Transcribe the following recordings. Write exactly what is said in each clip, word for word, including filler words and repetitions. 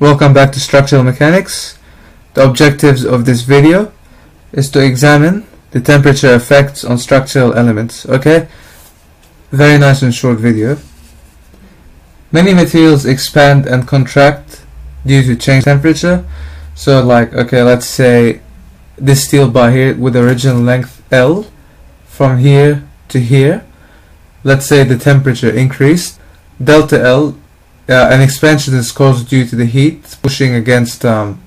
Welcome back to Structural Mechanics. The objectives of this video is to examine the temperature effects on structural elements. Okay, very nice and short video. Many materials expand and contract due to change temperature. So like, okay, let's say this steel bar here with original length L from here to here. Let's say the temperature increased, delta L. Uh, an expansion is caused due to the heat pushing against um,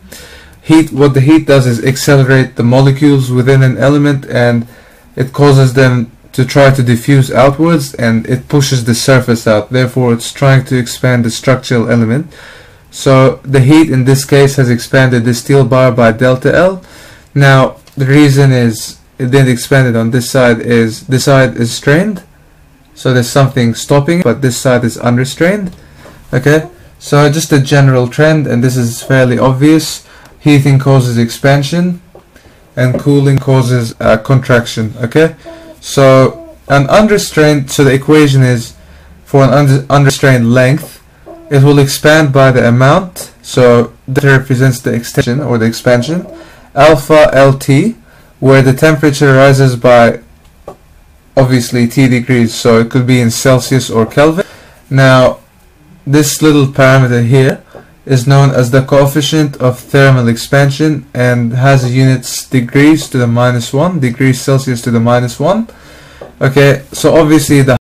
heat. What the heat does is accelerate the molecules within an element, and it causes them to try to diffuse outwards, and it pushes the surface out. Therefore, it's trying to expand the structural element. So the heat in this case has expanded the steel bar by delta L. Now the reason is it didn't expand it on this side is this side is strained, so there's something stopping, but this side is unrestrained. Okay, so just a general trend, and this is fairly obvious. Heating causes expansion and cooling causes uh, contraction. Okay, so an unrestrained, so the equation is for an un unrestrained length, it will expand by the amount, so that represents the extension or the expansion, alpha L T, where the temperature rises by obviously T degrees, so it could be in Celsius or Kelvin. Now this little parameter here is known as the coefficient of thermal expansion and has units degrees to the minus one, degrees Celsius to the minus one. Okay, so obviously the